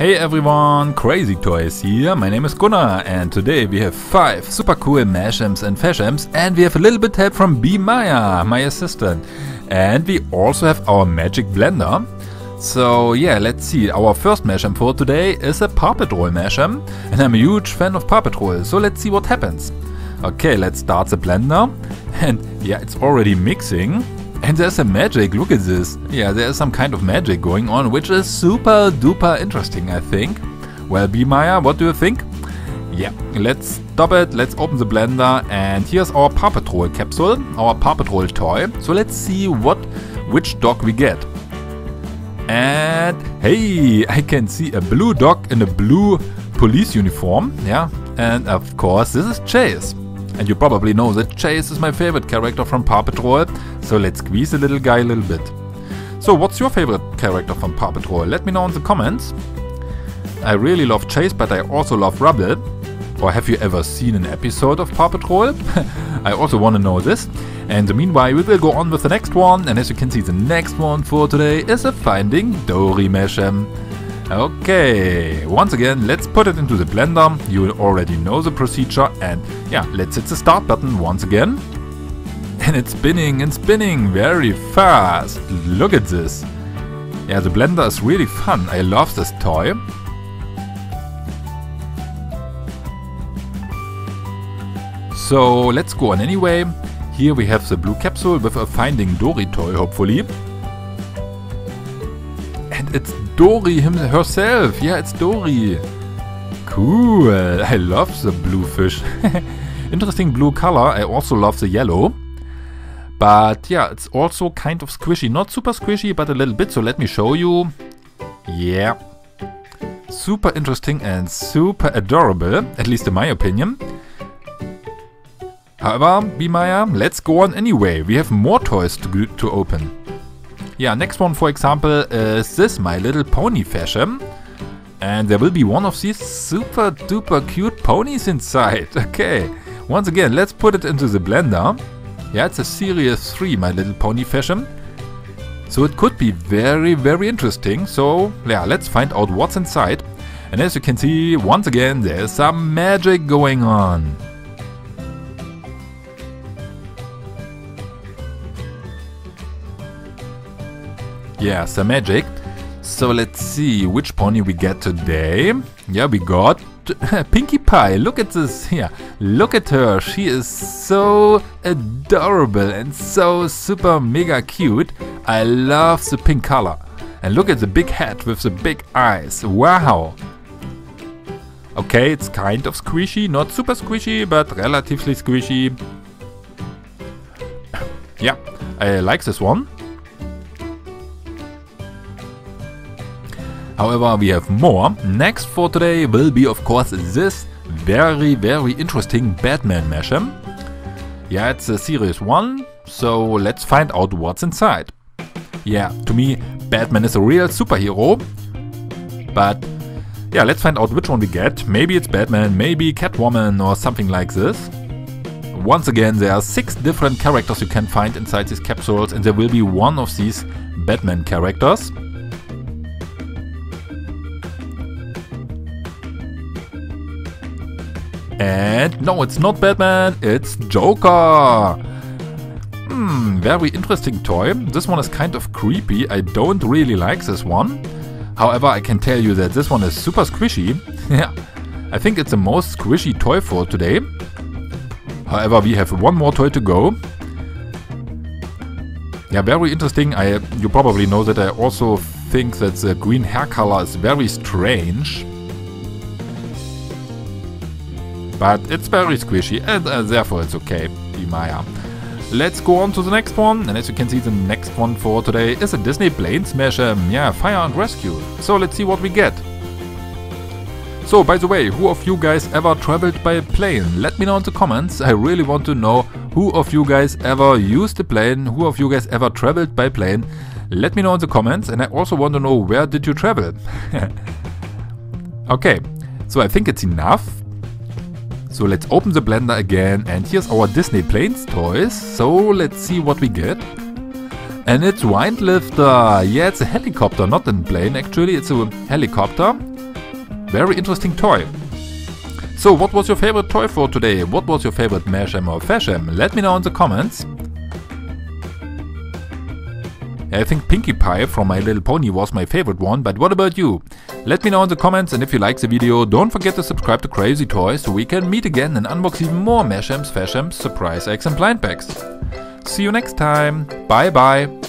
Hey everyone, Crazy Toys here, my name is Gunnar and today we have 5 super cool Mashems and Fashems and we have a little bit help from B. Maya, my assistant. And we also have our magic blender. So yeah, let's see, our first Mashem for today is a Paw Patrol Mashem and I'm a huge fan of Paw Patrol, so let's see what happens. Okay, let's start the blender and yeah, it's already mixing. And there's a magic, look at this. Yeah, there's some kind of magic going on, which is super duper interesting, I think. Well, B. Maya, what do you think? Yeah, let's stop it, let's open the blender, and here's our Paw Patrol capsule, our Paw Patrol toy. So let's see which dog we get. And hey, I can see a blue dog in a blue police uniform, yeah. And of course, this is Chase. And you probably know that Chase is my favorite character from Paw Patrol, so let's squeeze the little guy a little bit. So what's your favorite character from Paw Patrol? Let me know in the comments. I really love Chase, but I also love Rubble. Or have you ever seen an episode of Paw Patrol? I also want to know this. And meanwhile, we will go on with the next one. And as you can see, the next one for today is a Finding Dory Mashem. Okay, once again, let's put it into the blender. You already know the procedure and yeah, let's hit the start button once again. And it's spinning and spinning very fast. Look at this. Yeah, the blender is really fun. I love this toy. So let's go on anyway. Here we have the blue capsule with a Finding Dory toy, hopefully. And it's Dory herself. Yeah, it's Dory. Cool. I love the blue fish. Interesting blue color. I also love the yellow. But yeah, it's also kind of squishy. Not super squishy, but a little bit. So let me show you. Yeah. Super interesting and super adorable. At least in my opinion. However, B. Maya, let's go on anyway. We have more toys to open. Yeah, next one for example is this My Little Pony Fashem. And there will be one of these super duper cute ponies inside. Okay, once again, let's put it into the blender. Yeah, it's a Series 3 My Little Pony Fashem. So it could be very, very interesting. So yeah, let's find out what's inside. And as you can see, once again, there's some magic going on. Yeah, some magic. So let's see which pony we get today. Yeah, we got Pinkie Pie. Look at this. Yeah, look at her. She is so adorable and so super mega cute. I love the pink color. And look at the big head with the big eyes. Wow. Okay, it's kind of squishy. Not super squishy, but relatively squishy. Yeah, I like this one. However, we have more. Next for today will be, of course, this very, very interesting Batman Mashem. Yeah, it's a Series 1, so let's find out what's inside. Yeah, to me, Batman is a real superhero. But yeah, let's find out which one we get. Maybe it's Batman, maybe Catwoman or something like this. Once again, there are 6 different characters you can find inside these capsules and there will be one of these Batman characters. And no, it's not Batman, it's Joker. Very interesting toy. This one is kind of creepy. I don't really like this one. However, I can tell you that this one is super squishy. Yeah, I think it's the most squishy toy for today. However, we have one more toy to go. Yeah, very interesting. You probably know that I also think that the green hair color is very strange. But it's very squishy and therefore it's okay, B. Maya. Let's go on to the next one. And as you can see, the next one for today is a Disney Planes Mashem. Yeah, Fire and Rescue. So let's see what we get. So by the way, who of you guys ever traveled by plane? Let me know in the comments. I really want to know who of you guys ever used a plane, who of you guys ever traveled by plane. Let me know in the comments. And I also want to know where did you travel. Okay, so I think it's enough. So let's open the blender again and here's our Disney Planes toys. So let's see what we get. And it's Windlifter. Yeah, it's a helicopter, not a plane actually, it's a helicopter. Very interesting toy. So, what was your favorite toy for today? What was your favorite Mashem or Fashem? Let me know in the comments. I think Pinkie Pie from My Little Pony was my favorite one, but what about you? Let me know in the comments, and if you like the video, don't forget to subscribe to Crazy Toys so we can meet again and unbox even more Mashems, Fashems, surprise eggs and blind packs. See you next time. Bye bye.